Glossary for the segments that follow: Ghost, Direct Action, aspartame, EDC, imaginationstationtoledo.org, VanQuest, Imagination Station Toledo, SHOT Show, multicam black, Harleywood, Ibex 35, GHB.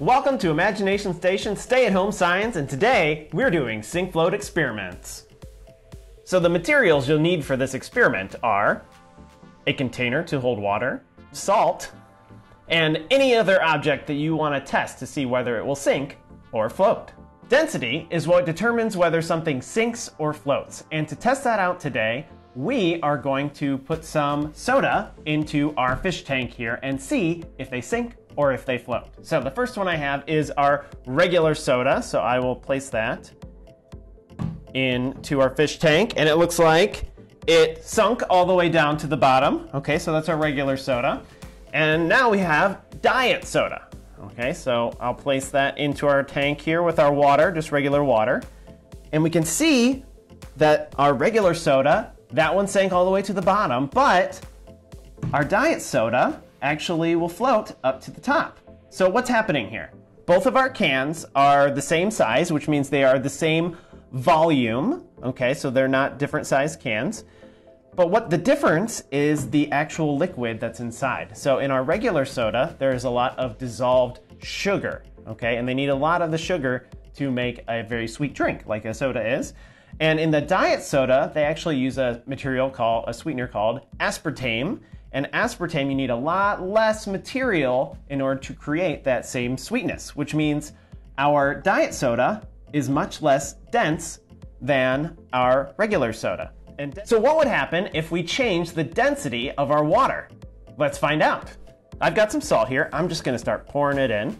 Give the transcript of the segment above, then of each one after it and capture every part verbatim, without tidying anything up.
Welcome to Imagination Station Stay-at-Home Science, and today we're doing sink float experiments. So the materials you'll need for this experiment are a container to hold water, salt, and any other object that you want to test to see whether it will sink or float. Density is what determines whether something sinks or floats, and to test that out today, we are going to put some soda into our fish tank here and see if they sink or if they float. So the first one I have is our regular soda. So I will place that into our fish tank, and it looks like it sunk all the way down to the bottom. Okay, so that's our regular soda. And now we have diet soda. Okay, so I'll place that into our tank here with our water, just regular water. And we can see that our regular soda, that one sank all the way to the bottom, but our diet soda actually will float up to the top. So what's happening here? Both of our cans are the same size, which means they are the same volume. Okay, so they're not different size cans. But what the difference is the actual liquid that's inside. So in our regular soda, there is a lot of dissolved sugar. Okay, and they need a lot of the sugar to make a very sweet drink, like a soda is. And in the diet soda, they actually use a material called, a sweetener called aspartame. And aspartame, you need a lot less material in order to create that same sweetness, which means our diet soda is much less dense than our regular soda. And so what would happen if we change the density of our water? Let's find out. I've got some salt here. I'm just gonna start pouring it in,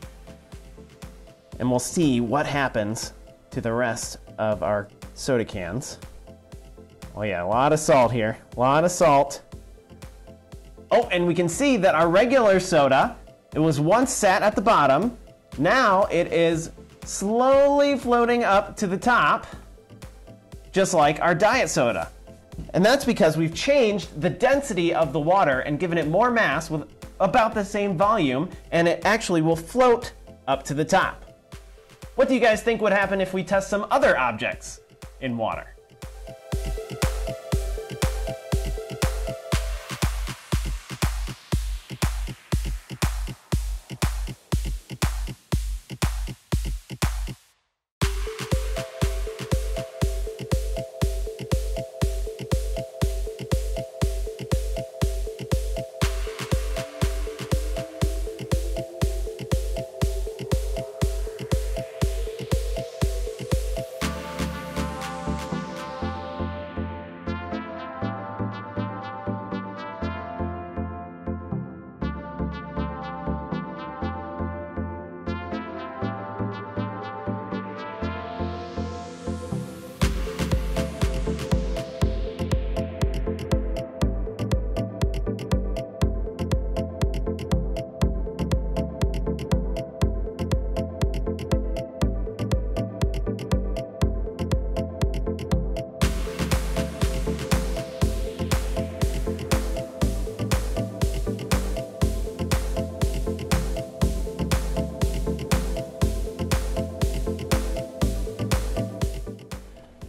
and we'll see what happens to the rest of our soda cans. Oh yeah, a lot of salt here, a lot of salt. Oh, and we can see that our regular soda, it was once sat at the bottom. Now it is slowly floating up to the top, just like our diet soda. And that's because we've changed the density of the water and given it more mass with about the same volume, and it actually will float up to the top. What do you guys think would happen if we test some other objects in water?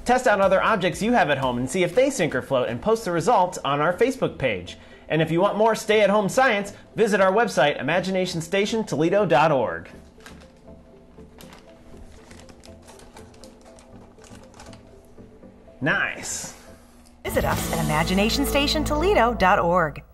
Test out other objects you have at home and see if they sink or float, and post the results on our Facebook page. And if you want more stay-at-home science, visit our website, imagination station toledo dot org. Nice. Visit us at imagination station toledo dot org.